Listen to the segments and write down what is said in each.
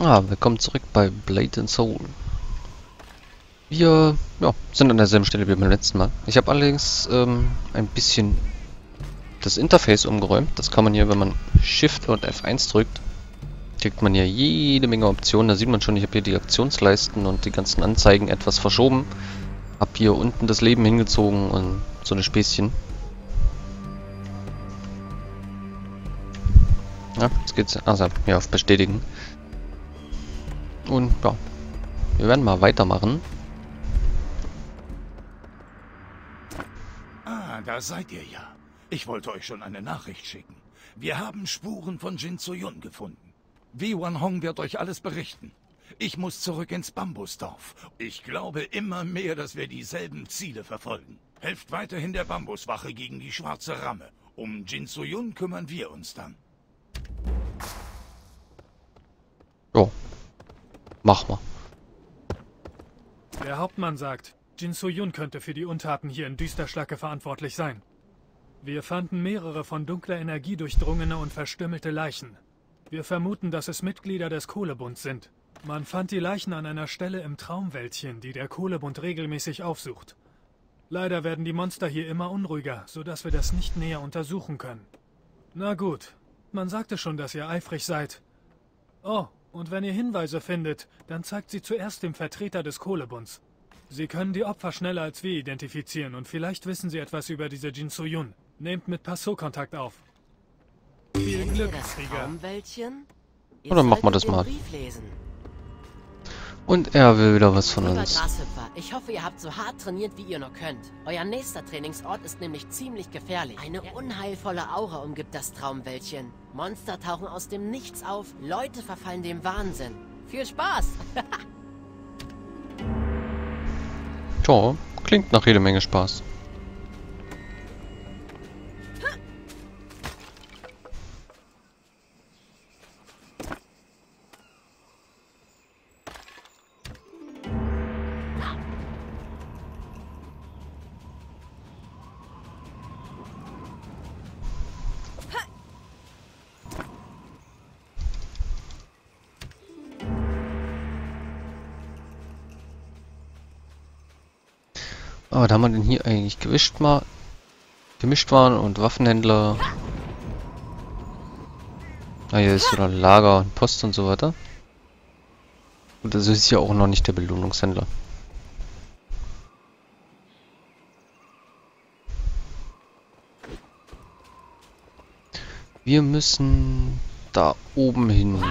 Willkommen zurück bei Blade and Soul. Wir sind an derselben Stelle wie beim letzten Mal. Ich habe allerdings ein bisschen das Interface umgeräumt. Das kann man hier, wenn man Shift und F1 drückt, kriegt man hier jede Menge Optionen. Da sieht man schon, ich habe hier die Aktionsleisten und die ganzen Anzeigen etwas verschoben. Hab hier unten das Leben hingezogen und so eine Späßchen. Ja, jetzt geht's. Also, ja, auf Bestätigen. Und ja, wir werden mal weitermachen. Da seid ihr ja. Ich wollte euch schon eine Nachricht schicken. Wir haben Spuren von Jin Soyun gefunden. Wanhong wird euch alles berichten. Ich muss zurück ins Bambusdorf. Ich glaube immer mehr, dass wir dieselben Ziele verfolgen. Helft weiterhin der Bambuswache gegen die schwarze Ramme. Um Jin Soyun kümmern wir uns dann. Oh. Mach mal. Der Hauptmann sagt, Jin Soyun könnte für die Untaten hier in Düsterschlacke verantwortlich sein. Wir fanden mehrere von dunkler Energie durchdrungene und verstümmelte Leichen. Wir vermuten, dass es Mitglieder des Kohlebunds sind. Man fand die Leichen an einer Stelle im Traumwäldchen, die der Kohlebund regelmäßig aufsucht. Leider werden die Monster hier immer unruhiger, sodass wir das nicht näher untersuchen können. Na gut, man sagte schon, dass ihr eifrig seid. Oh. Und wenn ihr Hinweise findet, dann zeigt sie zuerst dem Vertreter des Kohlebunds. Sie können die Opfer schneller als wir identifizieren und vielleicht wissen sie etwas über diese Jin Soyun. Nehmt mit Passo Kontakt auf. Viel Glück, Krieger. Oder machen wir das mal. Und er will wieder was von uns. Ich hoffe, ihr habt so hart trainiert, wie ihr nur könnt. Euer nächster Trainingsort ist nämlich ziemlich gefährlich. Eine unheilvolle Aura umgibt das Traumwäldchen. Monster tauchen aus dem Nichts auf, Leute verfallen dem Wahnsinn. Viel Spaß! Tja, klingt nach jede Menge Spaß. Aber da haben wir denn hier eigentlich gemischt waren und Waffenhändler. Ah, hier ist sogar Lager und Post und so weiter. Und das ist ja auch noch nicht der Belohnungshändler. Wir müssen da oben hin.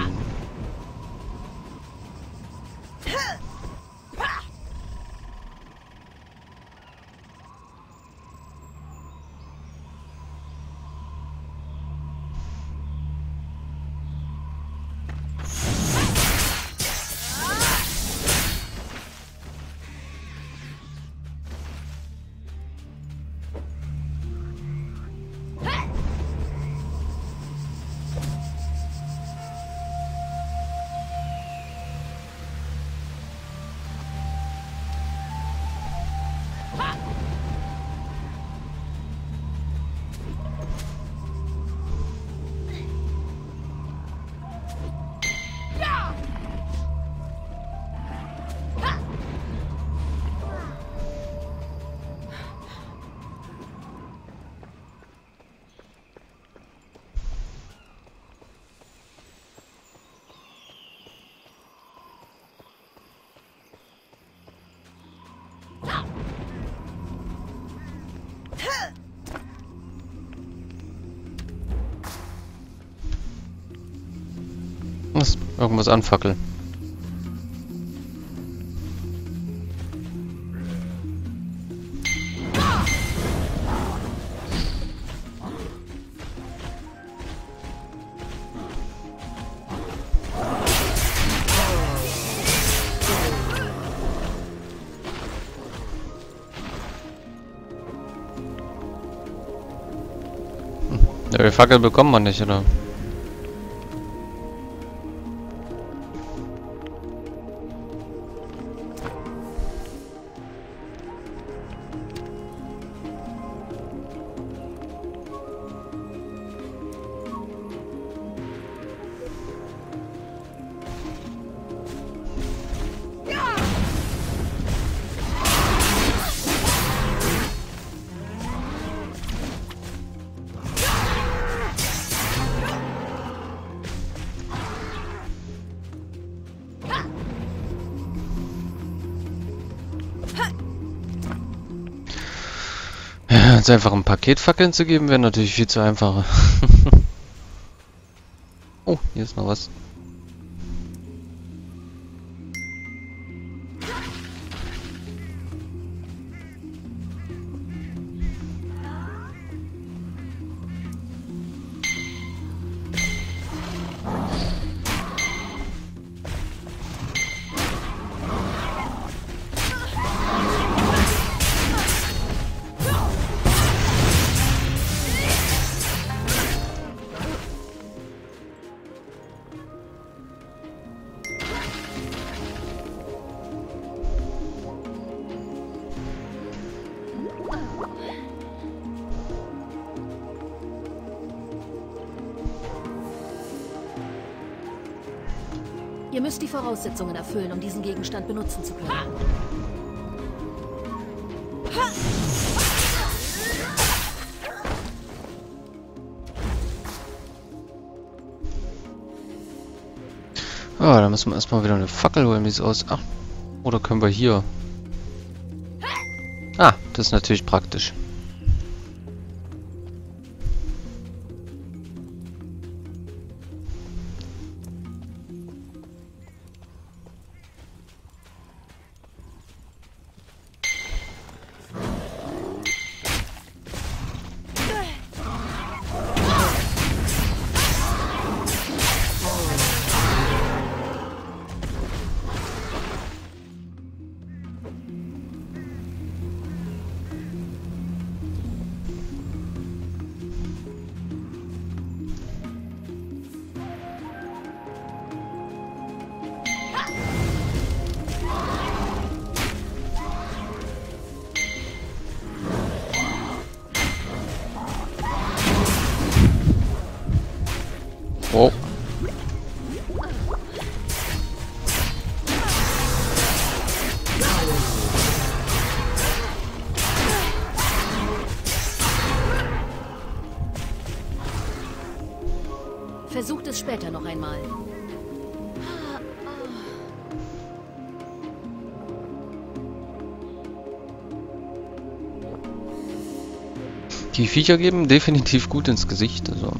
Irgendwas anfackeln. Die Fackel bekommt man nicht, oder? Jetzt einfach ein Paket Fackeln zu geben, wäre natürlich viel zu einfach. Oh, hier ist noch was. Ihr müsst die Voraussetzungen erfüllen, um diesen Gegenstand benutzen zu können. Ah, da müssen wir erstmal wieder eine Fackel holen, wie es aus... Ach, oder können wir hier... Ah, das ist natürlich praktisch. Oh. Versucht es später noch einmal. Die Viecher geben definitiv gut ins Gesicht, also.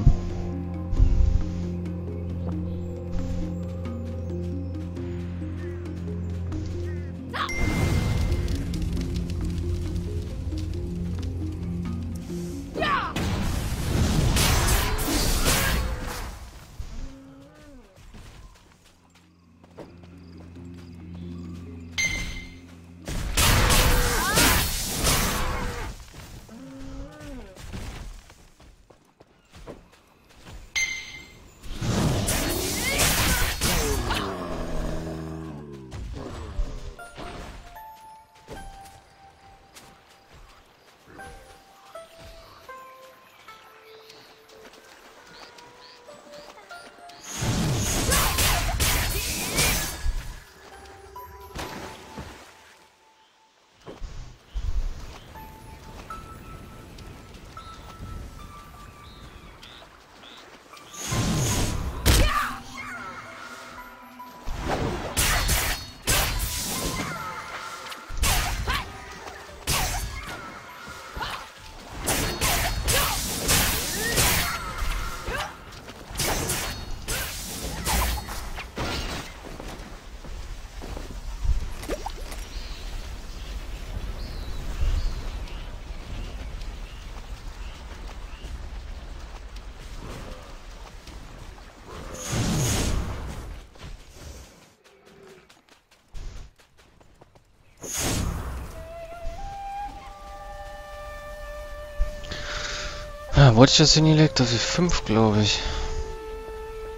Wollte ich das in die Lektor für 5, glaube ich.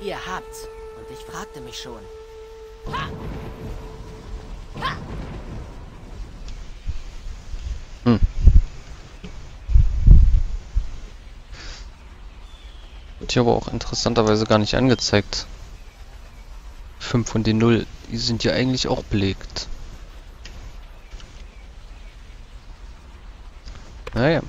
Ihr habt's. Und ich fragte mich schon. Wird hier aber auch interessanterweise gar nicht angezeigt. 5 von den 0, die sind ja eigentlich auch belegt. Naja.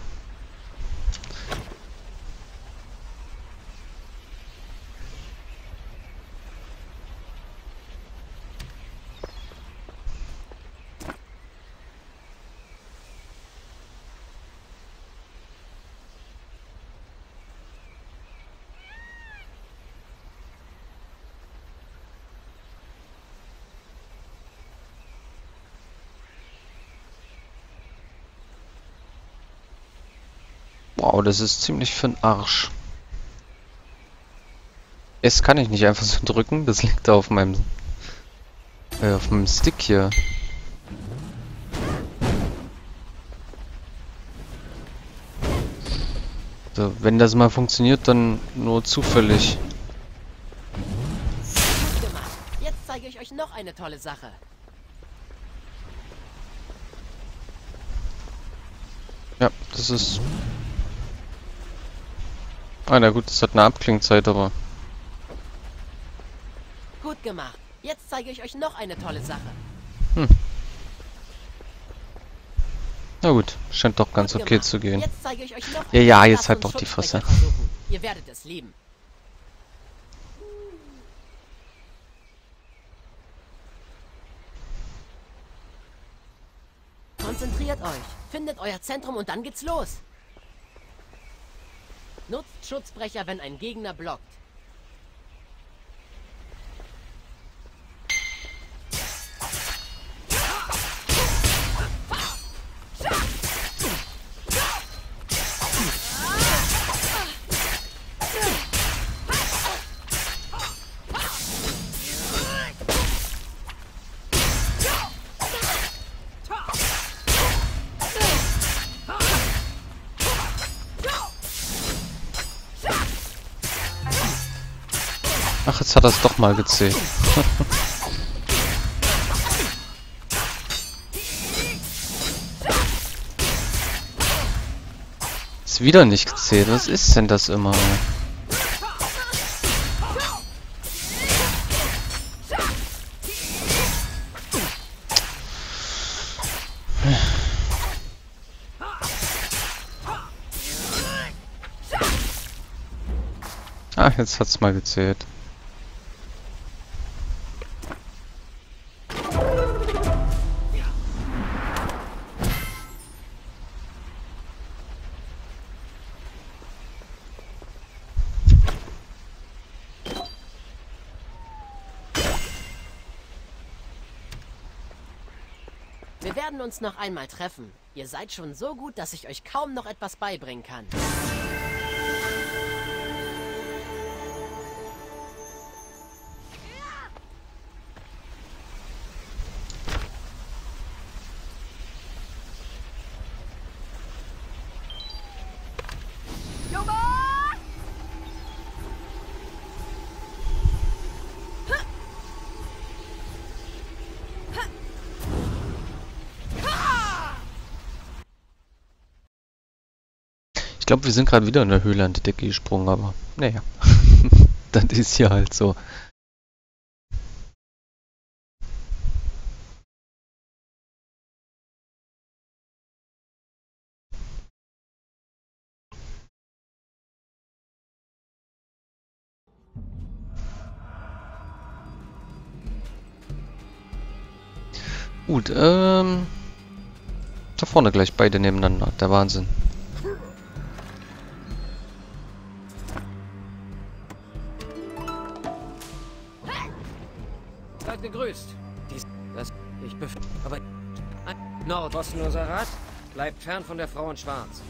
Wow, das ist ziemlich für'n Arsch. Es kann ich nicht einfach so drücken, das liegt da auf meinem Stick hier. So, wenn das mal funktioniert, dann nur zufällig. Gut gemacht. Jetzt zeige ich euch noch eine tolle Sache. Ja, das ist... Ah, na gut, das hat eine Abklingzeit, aber... Gut gemacht. Jetzt zeige ich euch noch eine tolle Sache. Hm. Na gut, scheint doch ganz okay zu gehen. Jetzt zeige ich euch noch ja, ja, jetzt halt doch die Fresse. Ihr werdet es lieben. Konzentriert euch, findet euer Zentrum und dann geht's los. Nutzt Schutzbrecher, wenn ein Gegner blockt. Ach, jetzt hat er es doch mal gezählt. Ist wieder nicht gezählt. Was ist denn das immer? Ah, jetzt hat es mal gezählt. Wir werden uns noch einmal treffen. Ihr seid schon so gut, dass ich euch kaum noch etwas beibringen kann. Ich glaube, wir sind gerade wieder in der Höhle an die Decke gesprungen, aber naja, das ist ja halt so. Gut, da vorne gleich beide nebeneinander, der Wahnsinn. Gegrüßt. Dies, das, ich befürchte, aber nordkostenloser Rat bleibt fern von der Frau in Schwarz.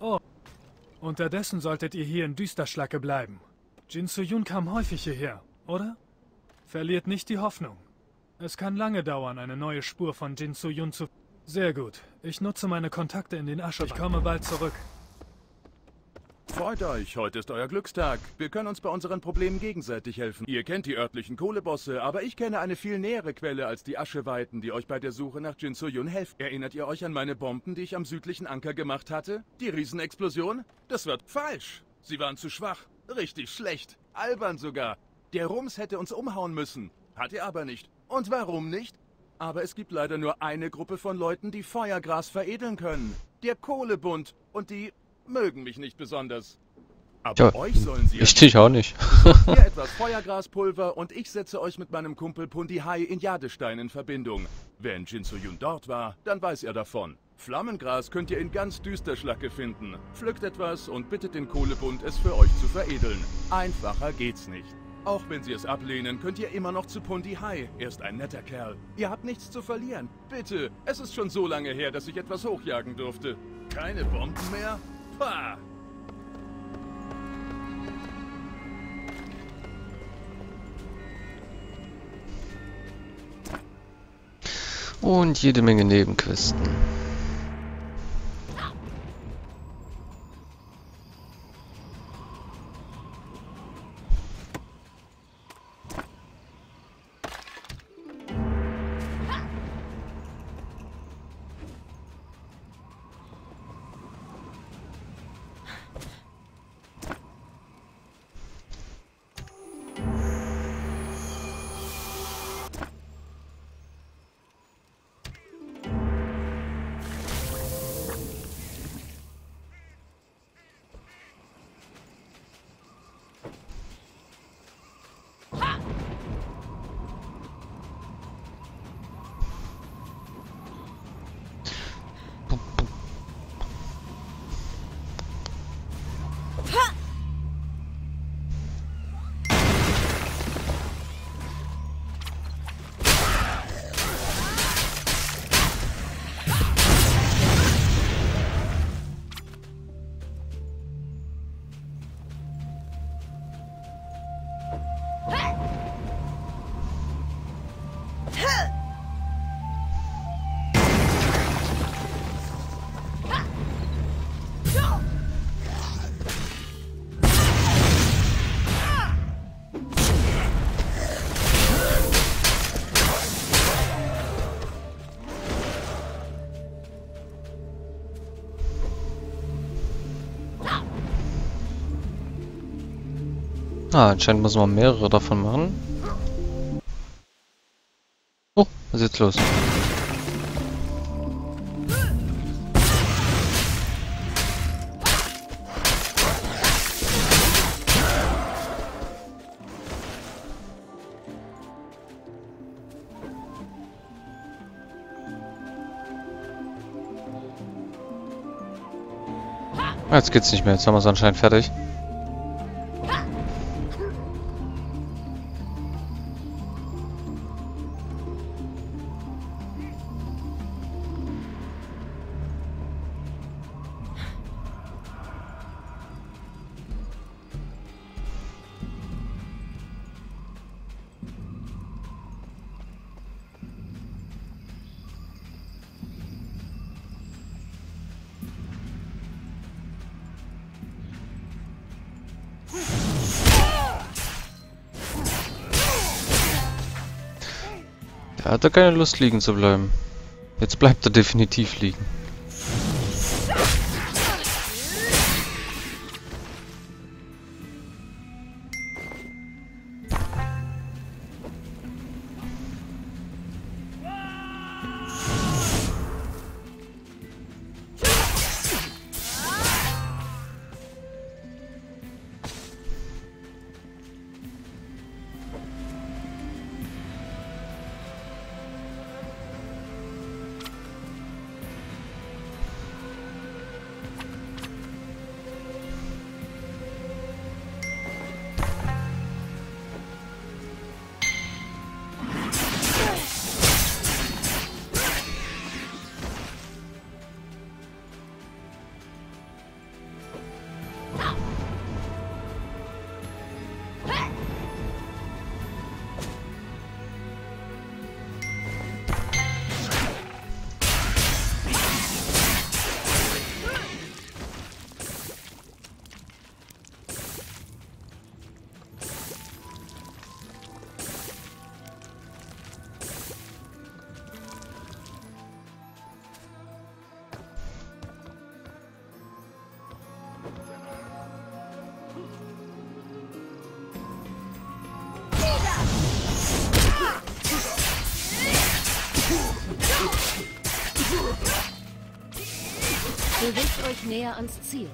Oh, unterdessen solltet ihr hier in Düsterschlacke bleiben. Jin Soyun kam häufig hierher, oder? Verliert nicht die Hoffnung. Es kann lange dauern, eine neue Spur von Jin Soyun zu... Sehr gut. Ich nutze meine Kontakte in den Asche. Ich komme bald zurück. Freut euch, heute ist euer Glückstag. Wir können uns bei unseren Problemen gegenseitig helfen. Ihr kennt die örtlichen Kohlebosse, aber ich kenne eine viel nähere Quelle als die Ascheweiten, die euch bei der Suche nach Jin Soyun helfen. Erinnert ihr euch an meine Bomben, die ich am südlichen Anker gemacht hatte? Die Riesenexplosion? Das wird falsch. Sie waren zu schwach. Richtig schlecht. Albern sogar. Der Rums hätte uns umhauen müssen, hat er aber nicht. Und warum nicht? Aber es gibt leider nur eine Gruppe von Leuten, die Feuergras veredeln können. Der Kohlebund. Und die mögen mich nicht besonders. Aber ja, euch sollen sie... Ich auch nicht. Hier etwas Feuergraspulver und ich setze euch mit meinem Kumpel Pungdei Hai in Jadestein in Verbindung. Wenn Jin Soyun dort war, dann weiß er davon. Flammengras könnt ihr in ganz Düsterschlacke finden. Pflückt etwas und bittet den Kohlebund, es für euch zu veredeln. Einfacher geht's nicht. Auch wenn sie es ablehnen, könnt ihr immer noch zu Pungdei Hai. Er ist ein netter Kerl. Ihr habt nichts zu verlieren. Bitte, es ist schon so lange her, dass ich etwas hochjagen durfte. Keine Bomben mehr? Pah! Und jede Menge Nebenquesten. Ah, anscheinend muss man mehrere davon machen. Oh, was ist jetzt los? Jetzt geht's nicht mehr, jetzt haben wir es anscheinend fertig. Er hatte keine Lust, liegen zu bleiben. Jetzt bleibt er definitiv liegen. Bewegt euch näher ans Ziel.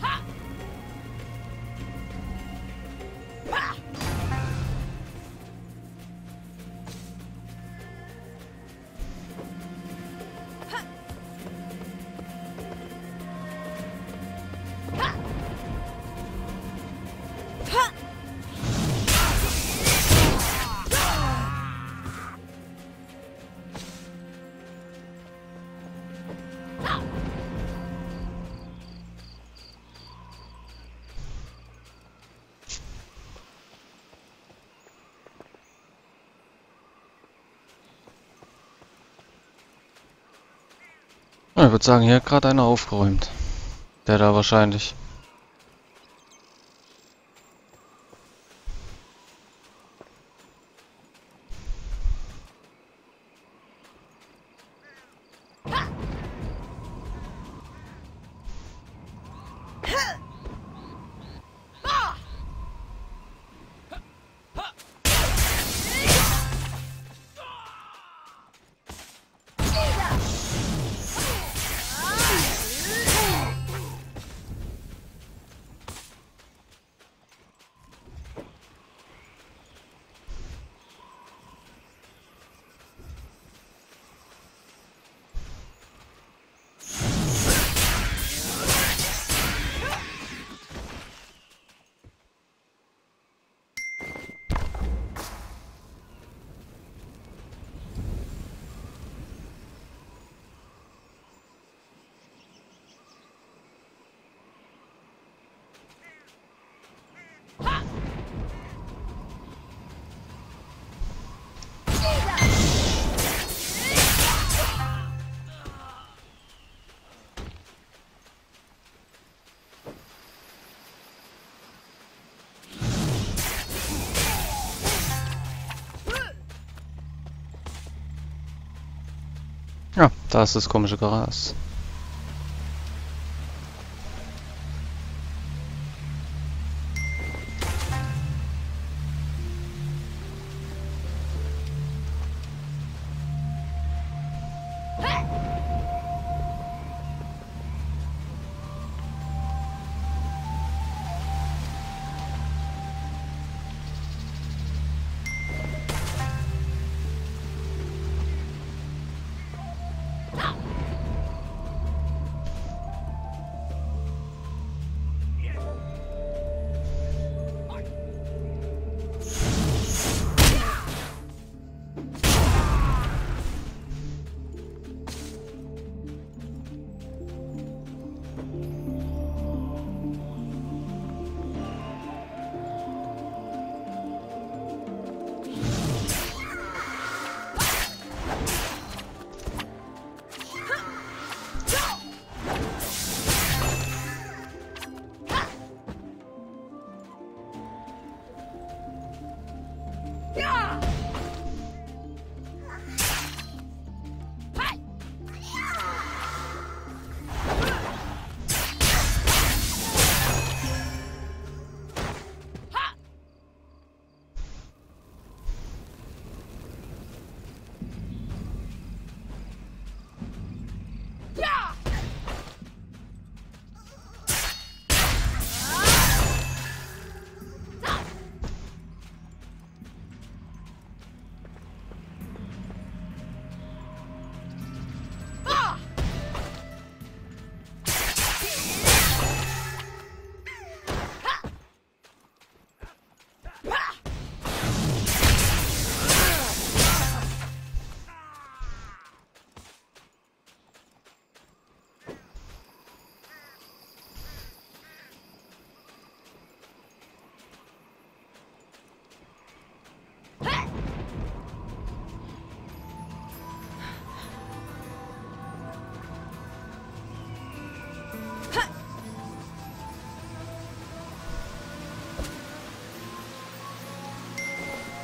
Ha! Ha! Ja, ich würde sagen, hier hat gerade einer aufgeräumt. Der da wahrscheinlich. Ja, da ist das komische Gras.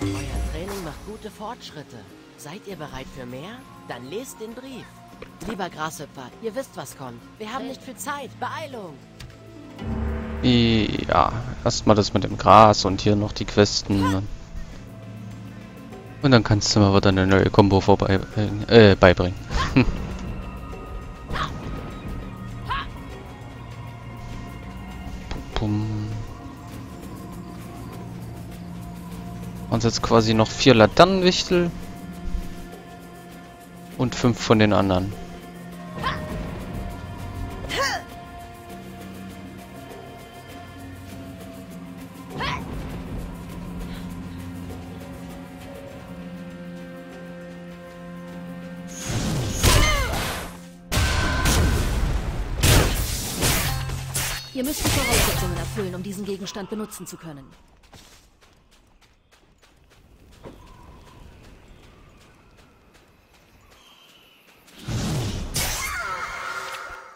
Euer Training macht gute Fortschritte. Seid ihr bereit für mehr? Dann lest den Brief. Lieber Grashüpfer, ihr wisst, was kommt. Wir haben nicht viel Zeit. Beeilung! Ja, erstmal das mit dem Gras und hier noch die Questen. Und dann kannst du mal wieder eine neue Kombo beibringen. Uns jetzt quasi noch 4 Laternenwichtel und 5 von den anderen. Ihr müsst die Voraussetzungen erfüllen, um diesen Gegenstand benutzen zu können.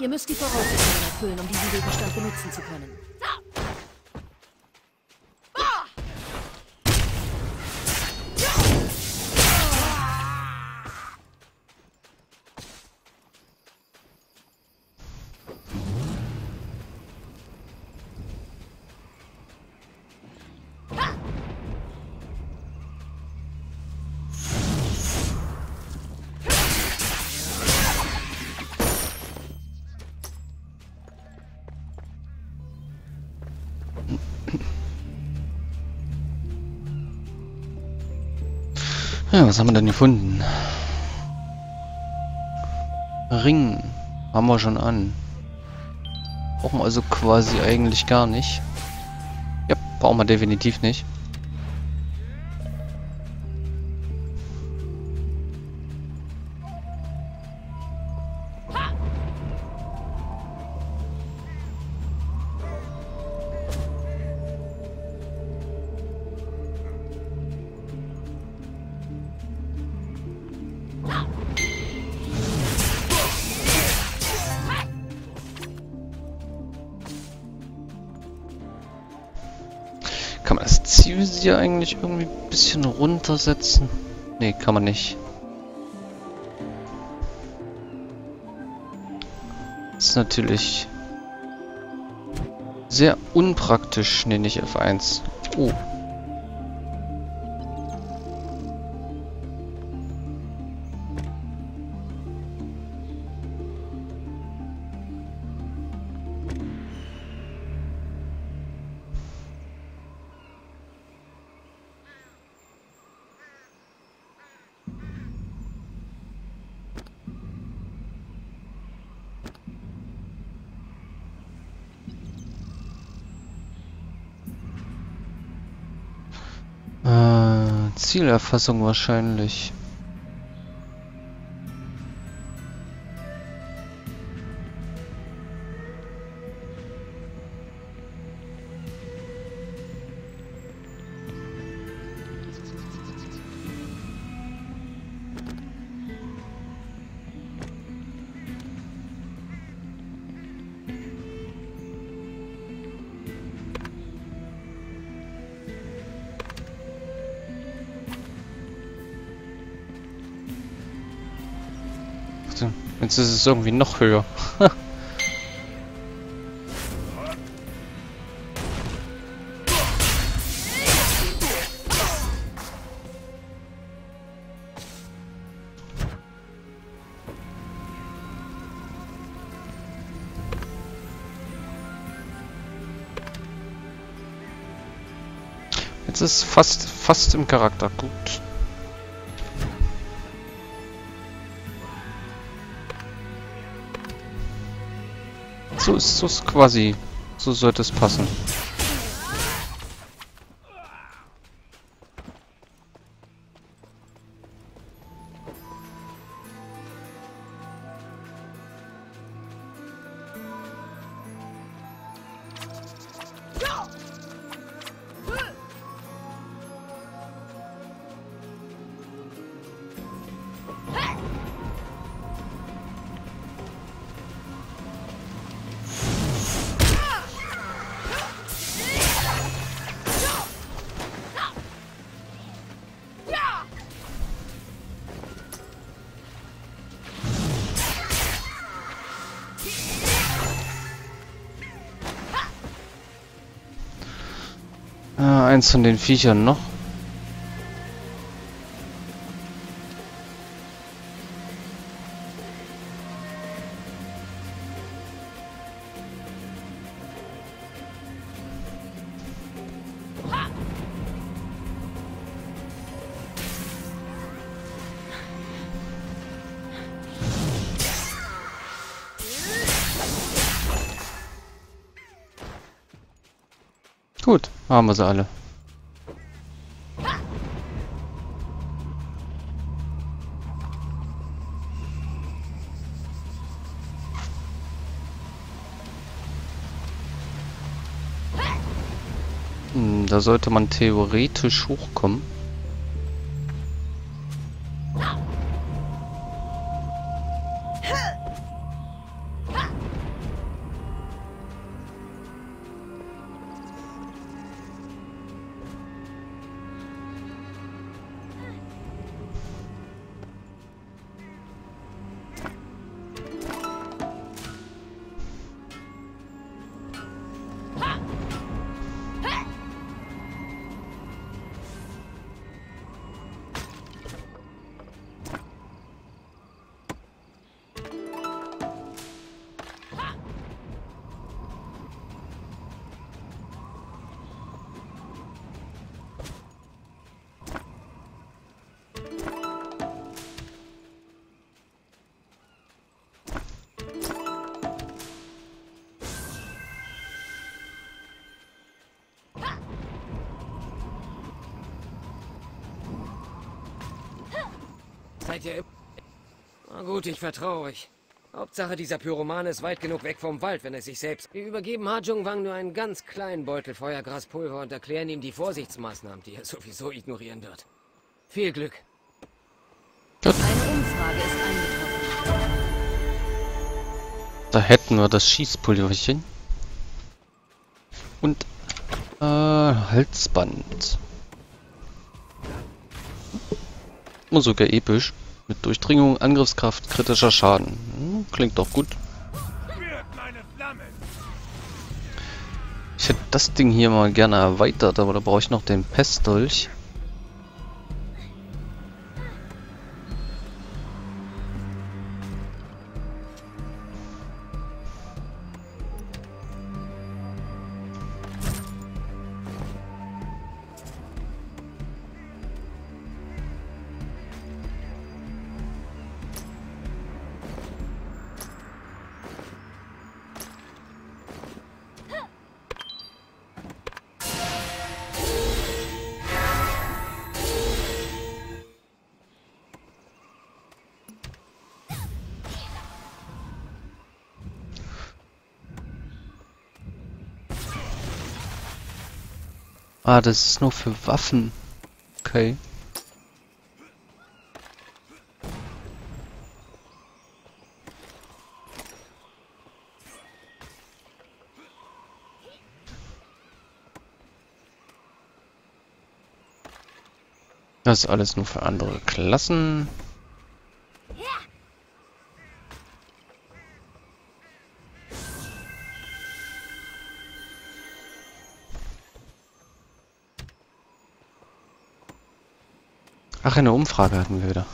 Ihr müsst die Voraussetzungen erfüllen, um diesen Gegenstand benutzen zu können. Ja, was haben wir denn gefunden? Ring haben wir schon an. Brauchen wir also quasi eigentlich gar nicht. Ja, brauchen wir definitiv nicht. Eigentlich irgendwie ein bisschen runtersetzen? Nee, kann man nicht. Das ist natürlich sehr unpraktisch. Nee, nicht F1. Oh. Zielerfassung wahrscheinlich. Jetzt ist es irgendwie noch höher. Jetzt ist es fast im Charakter. Gut. So ist quasi. So sollte es passen. Eins von den Viechern noch. Gut, haben wir sie alle. Da sollte man theoretisch hochkommen. seid ihr... Na gut, ich vertraue euch. Hauptsache, dieser Pyroman ist weit genug weg vom Wald, wenn er sich selbst... Wir übergeben Hajung Wang nur einen ganz kleinen Beutel Feuergraspulver und erklären ihm die Vorsichtsmaßnahmen, die er sowieso ignorieren wird. Viel Glück. Eine Umfrage ist eingetroffen. Da hätten wir das Schießpulverchen. Und... Halsband. Und sogar episch. Mit Durchdringung, Angriffskraft, kritischer Schaden. Hm, klingt doch gut. Ich hätte das Ding hier mal gerne erweitert, aber da brauche ich noch den Pestdolch. Ah, das ist nur für Waffen. Okay. Das ist alles nur für andere Klassen. Ach, eine Umfrage hatten wir wieder.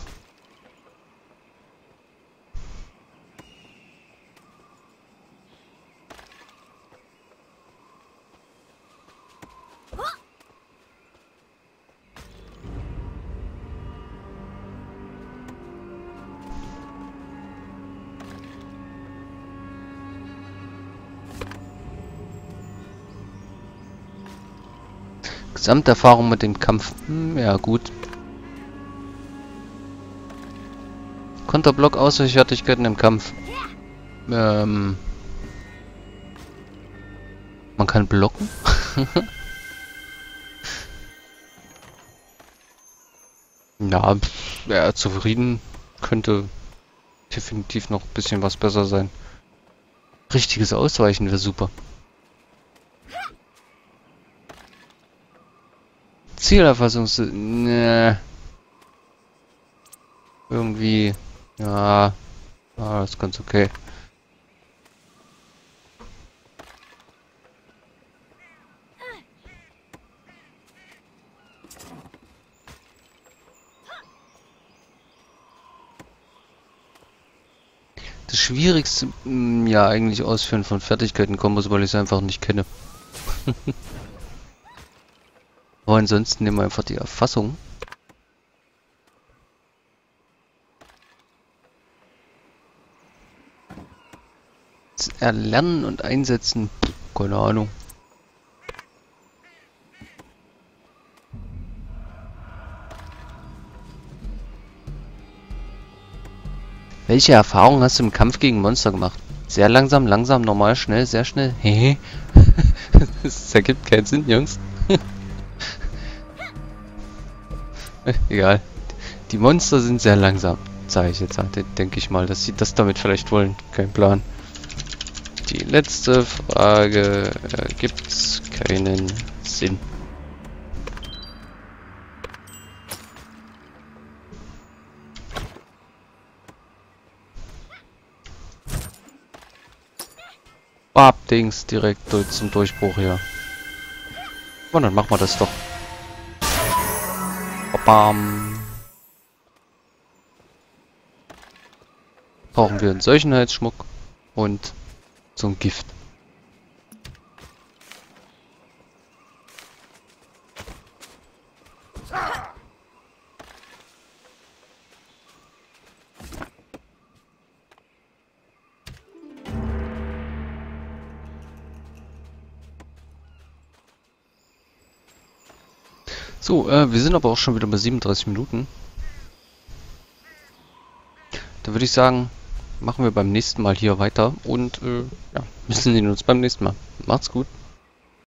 Gesamterfahrung mit dem Kampf. Hm, ja, gut. Konterblock, Ausweichfertigkeiten im Kampf. Man kann blocken? Na, ja, zufrieden. Könnte definitiv noch ein bisschen was besser sein. Richtiges Ausweichen wäre super. Zielerfassungs... Nee. Irgendwie... Ja, das ist ganz okay. Das Schwierigste, ja, eigentlich Ausführen von Fertigkeiten-Kombos, weil ich es einfach nicht kenne. Aber ansonsten nehmen wir einfach die Erfassung. Erlernen und einsetzen. Keine Ahnung. Welche Erfahrung hast du im Kampf gegen Monster gemacht? Sehr langsam, langsam, normal, schnell, sehr schnell. Hehe. Das ergibt keinen Sinn, Jungs. Egal. Die Monster sind sehr langsam. Sage ich jetzt, denke ich mal, dass sie das damit vielleicht wollen. Kein Plan. Die letzte Frage ergibt keinen Sinn. Babdings direkt zum Durchbruch hier. Und dann machen wir das doch. Bam. Brauchen wir einen Seuchenheitsschmuck und so ein Gift. So, wir sind aber auch schon wieder bei 37 Minuten. Dann würde ich sagen, machen wir beim nächsten Mal hier weiter und ja, wir sehen uns beim nächsten Mal. Macht's gut.